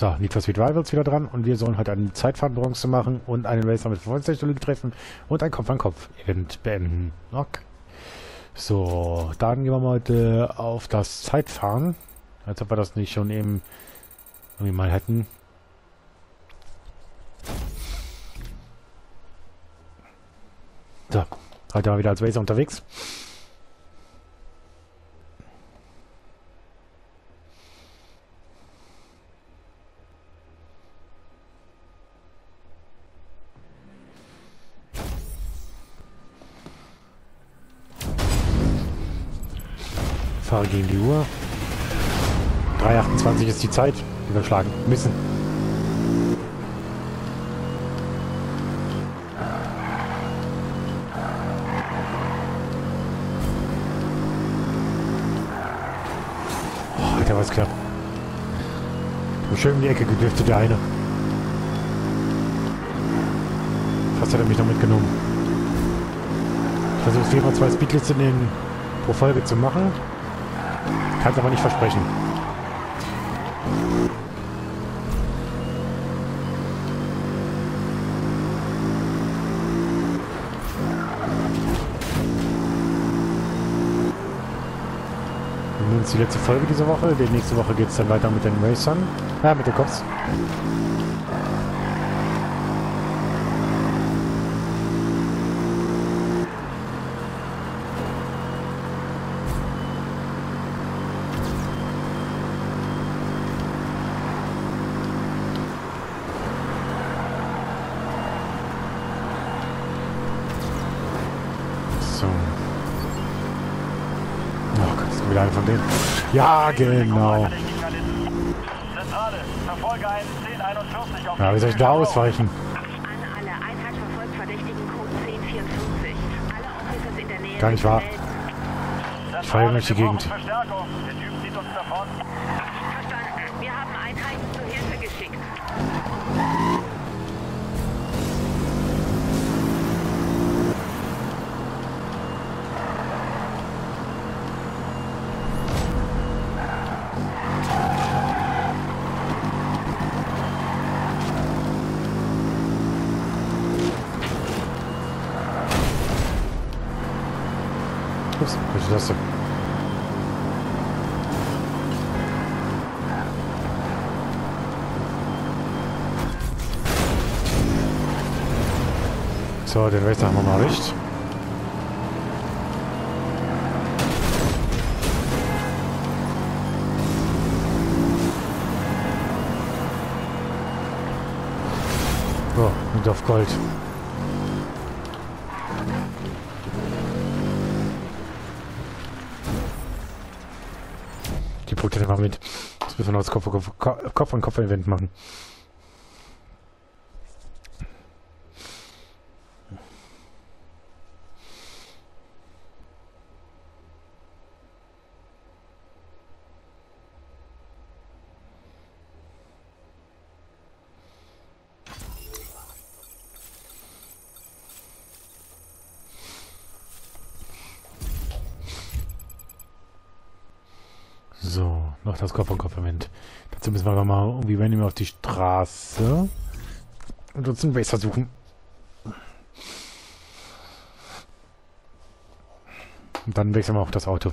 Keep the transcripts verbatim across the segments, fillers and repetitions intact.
So, Need for Speed Rivals wieder dran und wir sollen heute eine Zeitfahren-Bronze machen und einen Racer mit Verfolgungstechnologie treffen und ein Kopf-an-Kopf-Event beenden. Okay. So, dann gehen wir mal heute auf das Zeitfahren. Als ob wir das nicht schon eben irgendwie mal hätten. So, heute mal wieder als Racer unterwegs. Fahre gegen die Uhr. drei achtundzwanzig ist die Zeit, die wir schlagen müssen. Oh, der war es knapp. Schön um die Ecke gedürftet der eine. Fast hat er mich noch mitgenommen. Ich versuche jeweils zwei Speedlisten in den pro Folge zu machen. Kann es aber nicht versprechen. Wir nehmen uns die letzte Folge dieser Woche. Die nächste Woche geht es dann weiter mit den Racern. Ah, mit den Cops. Von denen. Ja, genau. Ja, wie soll ich da ausweichen? Gar nicht wahr. Ich fahre durch die Gegend. Das so, den Rest haben wir mal nicht. Oh, und auf Gold. Punkte mal mit. Das müssen wir noch das Kopf an Kopf Event machen. So, noch das Kopf an Kopf Event. Dazu müssen wir aber mal irgendwie random auf die Straße und uns einen Racer suchen. Und dann wechseln wir auch das Auto.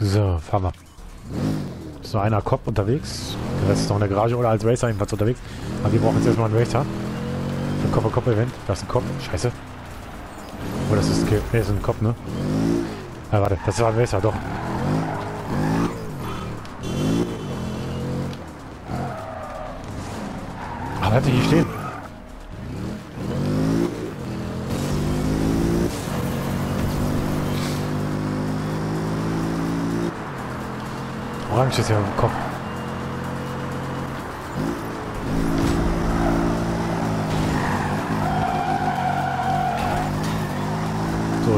So, fahren wir. Ist nur einer Cop unterwegs. Der Rest ist noch in der Garage oder als Racer jedenfalls unterwegs. Aber wir brauchen jetzt erstmal einen Racer. Ein Cop-Cop-Event. Das ist ein Cop. Scheiße. Oh, das ist ein Cop. Nee, das ist ein Cop, ne? Ah, warte. Das war ein Racer, doch. Ah, bleibt hier stehen. Orange ist ja im Kopf.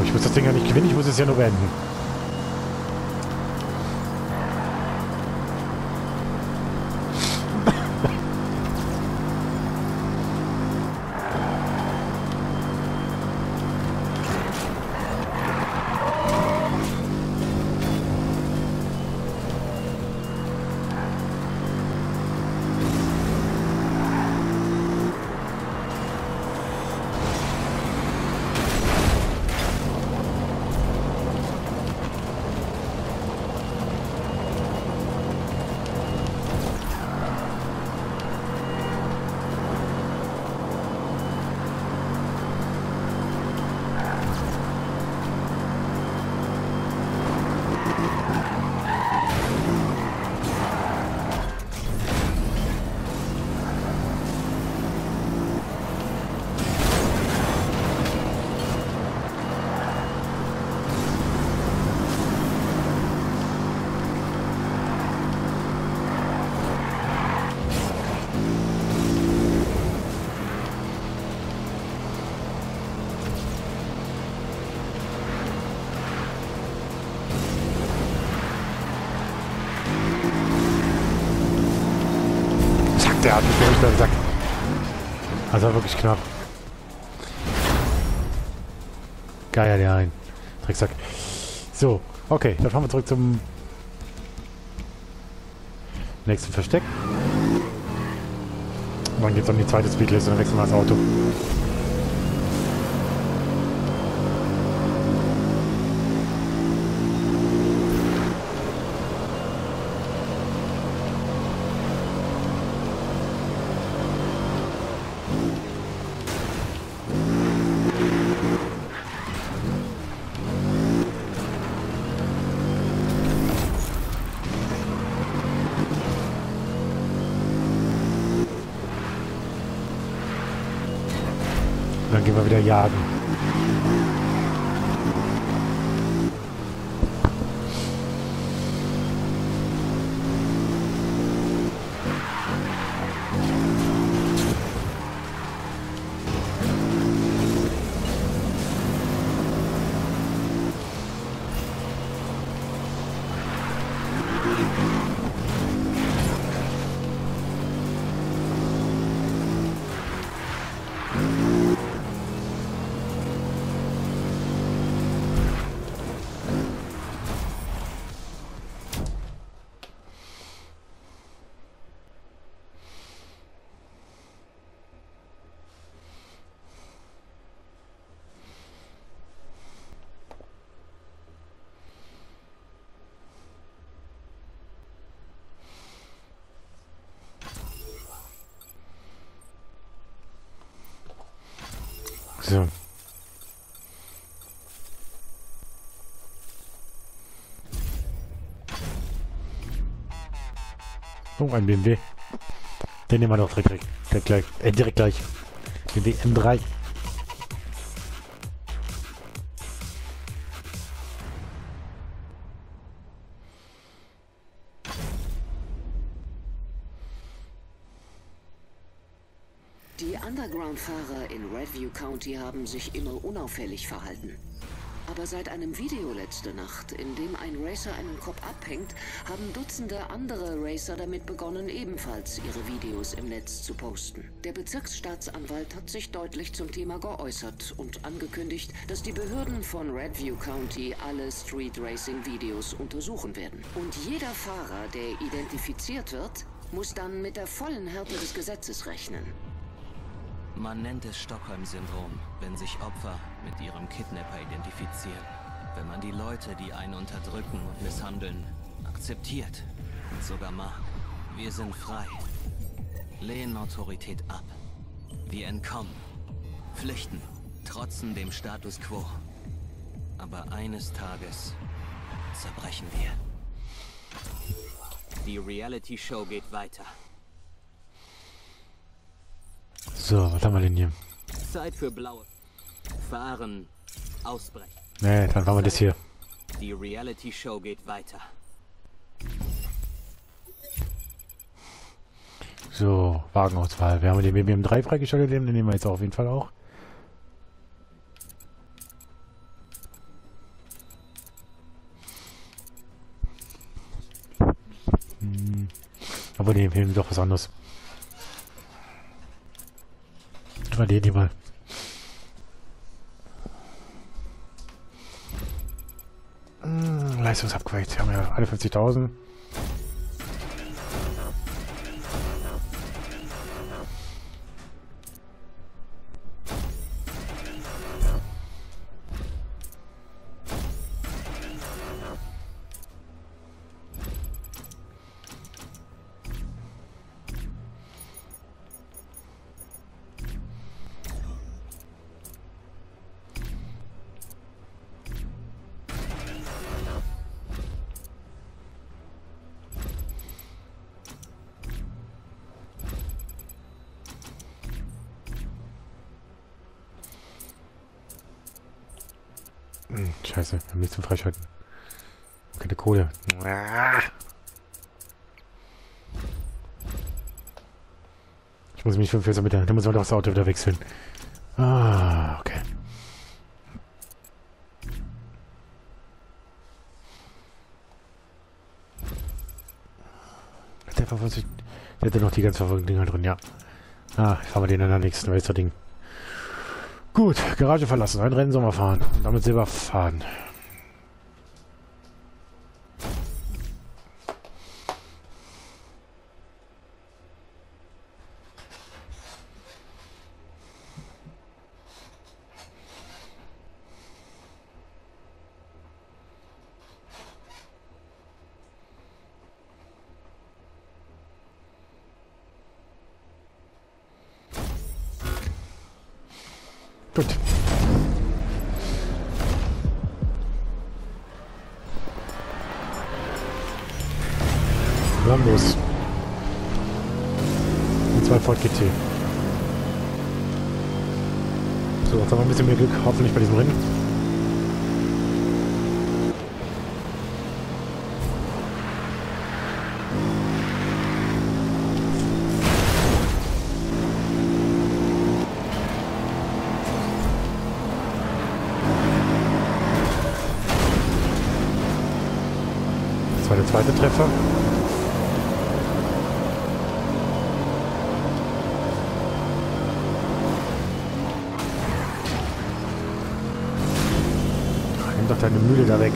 So, ich muss das Ding ja nicht gewinnen, ich muss es ja nur beenden. Der hat mich wirklich beim Sack. Also wirklich knapp. Geier, der ein. Drecksack. So, okay. Dann fahren wir zurück zum nächsten Versteck. Und dann geht es um die zweite Speedlist und dann wechseln wir das Auto. Dann gehen wir wieder jagen. So. Oh, ein B M W. Den nehmen wir doch direkt, direkt gleich. Äh, direkt gleich. B M W M drei. Die Underground-Fahrer in Redview County haben sich immer unauffällig verhalten. Aber seit einem Video letzte Nacht, in dem ein Racer einen Cop abhängt, haben Dutzende andere Racer damit begonnen, ebenfalls ihre Videos im Netz zu posten. Der Bezirksstaatsanwalt hat sich deutlich zum Thema geäußert und angekündigt, dass die Behörden von Redview County alle Street Racing Videos untersuchen werden. Und jeder Fahrer, der identifiziert wird, muss dann mit der vollen Härte des Gesetzes rechnen. Man nennt es Stockholm-Syndrom, wenn sich Opfer mit ihrem Kidnapper identifizieren. Wenn man die Leute, die einen unterdrücken und misshandeln, akzeptiert und sogar mag. Wir sind frei. Lehnen Autorität ab. Wir entkommen. Flüchten. Trotzen dem Status quo. Aber eines Tages zerbrechen wir. Die Reality-Show geht weiter. So, was haben wir denn hier? Zeit für blaue. Fahren, ausbrechen. Nee, dann machen wir das hier. Die Reality-Show geht weiter. So, Wagenauswahl. Wir haben den B M W M drei freigeschaltet, den nehmen wir jetzt auf jeden Fall auch. Aber nee, hier ist doch was anderes. Mal den hier mal. Hm, Leistungsabgleich. Haben wir alle fünfzigtausend. Scheiße, wir haben nichts zum Freischalten. Keine Kohle. Ich muss mich für den mit der. Dann muss man doch das Auto wieder wechseln. Ah, okay. Der, verfolgt, der hat ja noch die ganzen verfolgten Dinger drin, ja. Ah, ich fahre mal den an der nächsten, weil das Ding. Gut, Garage verlassen, ein Rennen Sommer fahren und damit selber fahren. Gut. Wir haben los. Und zwar Ford G T. So, jetzt haben wir ein bisschen mehr Glück, hoffentlich bei diesem Rennen. Der zweite Treffer. Ach, nimm doch deine Mühle da weg.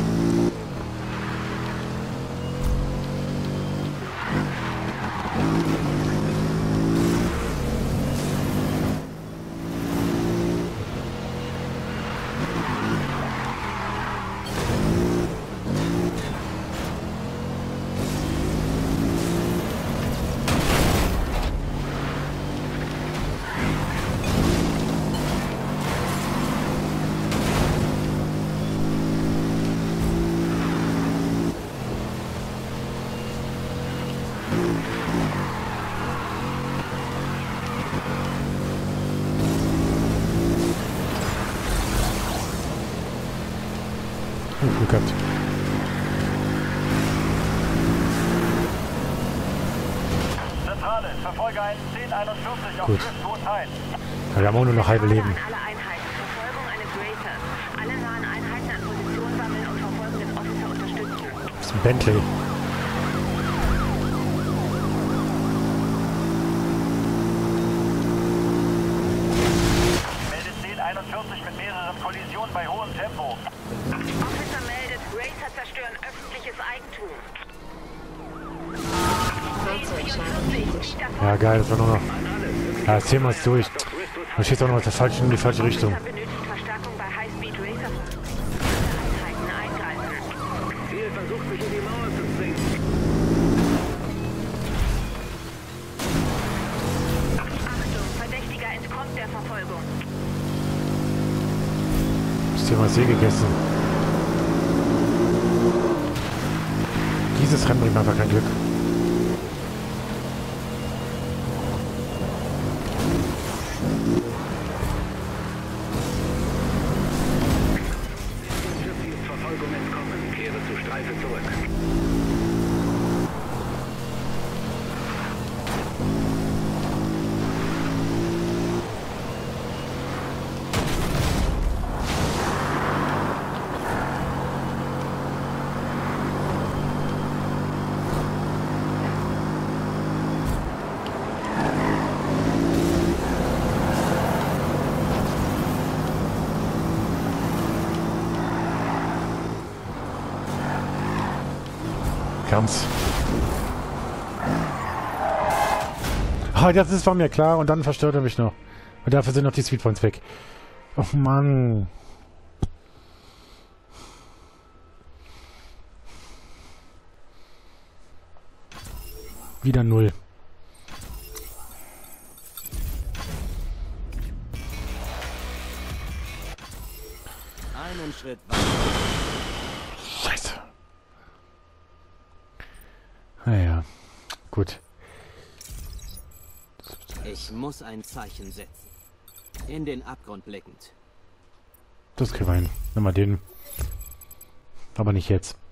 Glück gehabt. Zentrale, Verfolger eins null vier eins auf Driftboot eins. Ja, wir haben auch nur noch halbe Leben. Das ist ein Bentley. Ja, geil, das war nur noch. Ja, das Thema ist durch. Man schießt auch noch in falsche, die falsche Richtung. Das Thema ist eh gegessen. Dieses Rennen bringt einfach kein Glück. Komm's. Oh, das ist, war mir klar. Und dann verstört er mich noch. Und dafür sind noch die Sweet Points weg. Och Mann. Wieder null. Einen Schritt weiter. Scheiße. Naja, gut. Ich muss ein Zeichen setzen. In den Abgrund blickend. Das kriegen wir hin. Nimm mal den. Aber nicht jetzt.